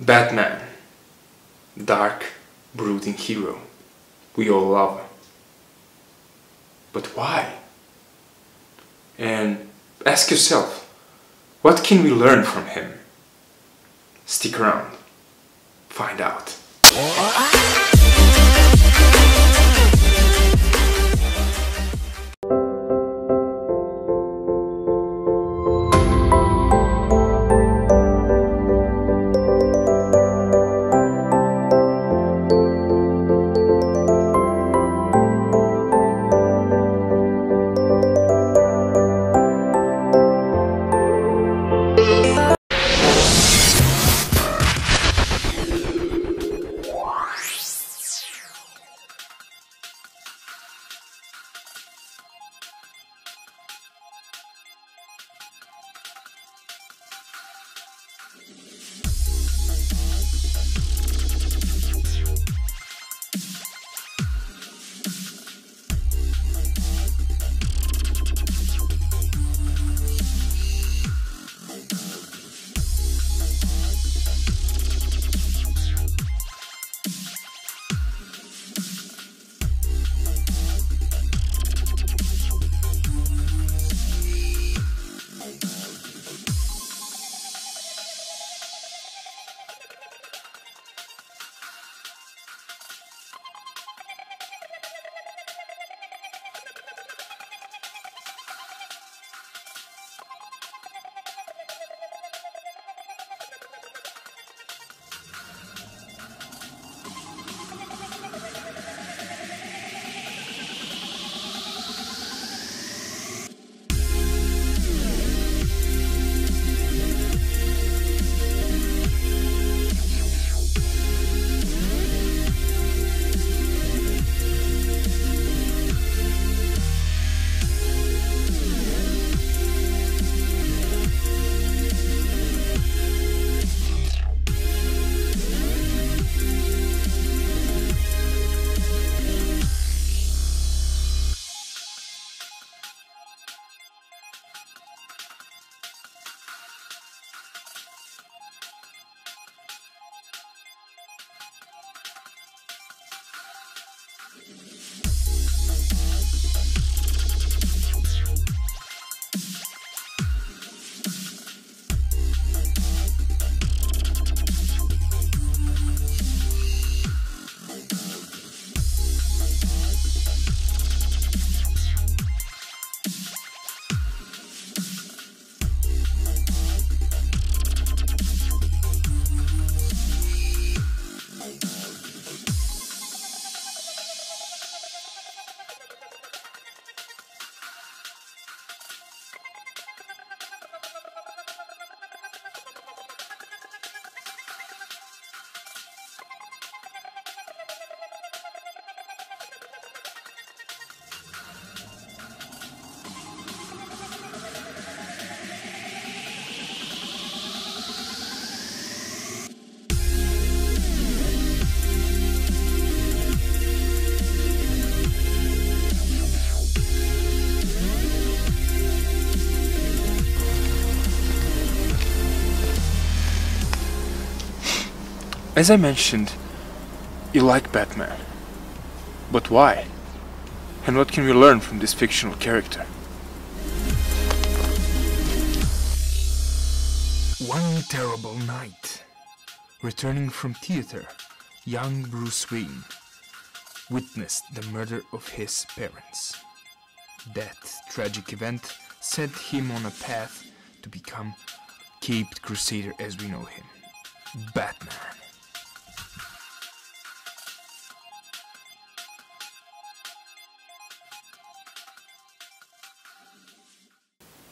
Batman, dark, brooding hero we all love. But why? And ask yourself, what can we learn from him? Stick around, find out. As I mentioned, you like Batman, but why? And what can we learn from this fictional character? One terrible night, returning from theater, young Bruce Wayne witnessed the murder of his parents. That tragic event set him on a path to become Caped Crusader as we know him, Batman.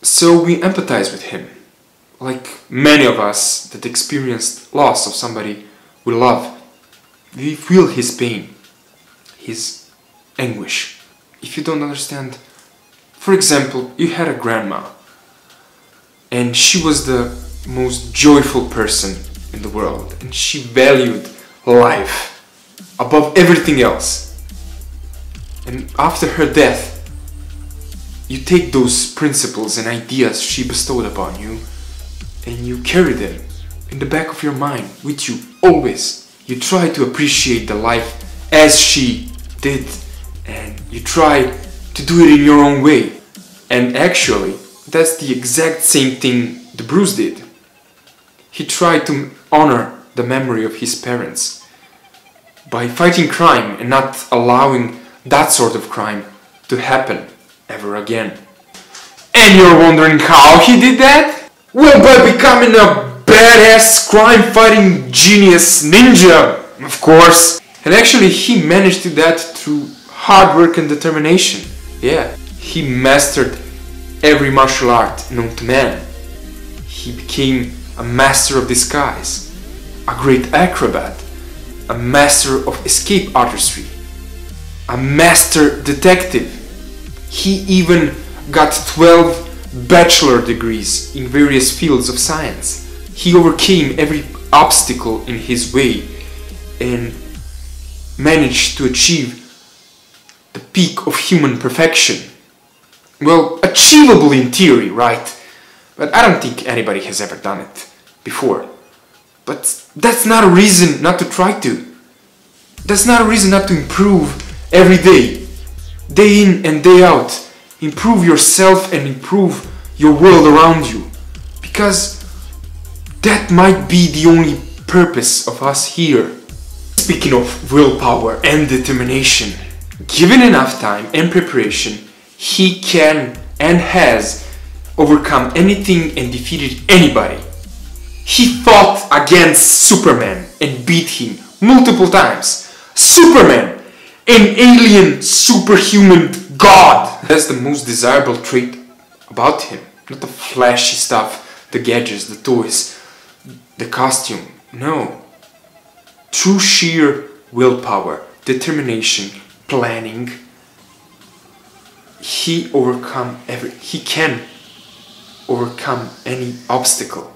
So we empathize with him, like many of us that experienced loss of somebody we love. We feel his pain, his anguish. If you don't understand, for example, you had a grandma and she was the most joyful person in the world and she valued life above everything else. And after her death, you take those principles and ideas she bestowed upon you and you carry them in the back of your mind with you always. You try to appreciate the life as she did, and you try to do it in your own way. And actually, that's the exact same thing that Bruce did. He tried to honor the memory of his parents by fighting crime and not allowing that sort of crime to happen ever again. And you're wondering how he did that? Well, by becoming a badass crime-fighting genius ninja, of course. And actually he managed to do that through hard work and determination. Yeah, he mastered every martial art known to man. He became a master of disguise, a great acrobat, a master of escape artistry, a master detective. He even got 12 bachelor degrees in various fields of science. He overcame every obstacle in his way and managed to achieve the peak of human perfection. Well, achievable in theory, right? But I don't think anybody has ever done it before. But that's not a reason not to try to. That's not a reason not to improve every day. Day in and day out. Improve yourself and improve your world around you. Because that might be the only purpose of us here. Speaking of willpower and determination, given enough time and preparation, he can and has overcome anything and defeated anybody. He fought against Superman and beat him multiple times. Superman, an alien superhuman god. That's the most desirable trait about him. Not the flashy stuff, the gadgets, the toys, the costume. No. True sheer willpower, determination, planning. He overcome he can overcome any obstacle.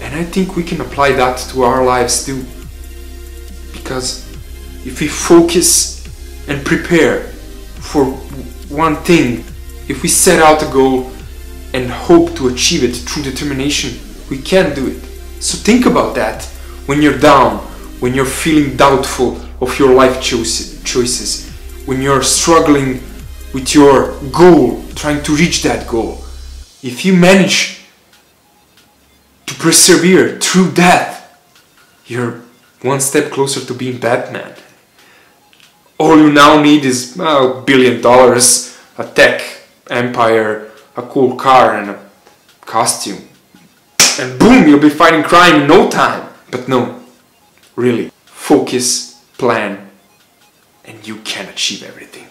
And I think we can apply that to our lives too. Because if we focus and prepare for one thing, if we set out a goal and hope to achieve it through determination, we can do it. So think about that when you're down, when you're feeling doubtful of your life choices, when you're struggling with your goal, trying to reach that goal. If you manage to persevere through that, you're one step closer to being Batman. All you now need is $1 billion, a tech empire, a cool car and a costume. And boom, you'll be fighting crime in no time. But no, really, focus, plan, and you can achieve everything.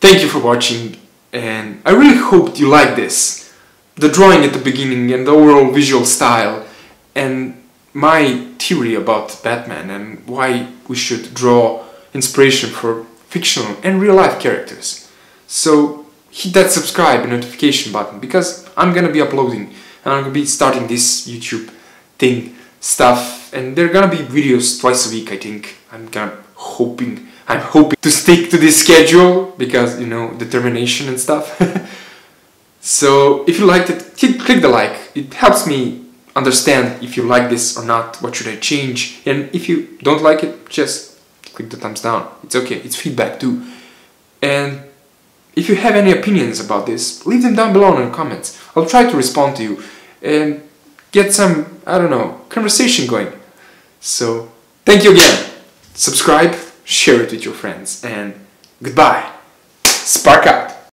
Thank you for watching, and I really hoped you liked this. The drawing at the beginning and the overall visual style and my theory about Batman and why we should draw inspiration for fictional and real life characters. So hit that subscribe and notification button, because I'm gonna be uploading and I'm gonna be starting this YouTube thing stuff, and there are gonna be videos twice a week, I think. I'm hoping to stick to this schedule because, you know, determination and stuff. So if you liked it, click the like. It helps me understand if you like this or not, what should I change. And if you don't like it, just click the thumbs down. It's okay, it's feedback too. And if you have any opinions about this, leave them down below in the comments. I'll try to respond to you and get some, I don't know, conversation going. So thank you again. Subscribe. Share it with your friends, and goodbye. Spark out!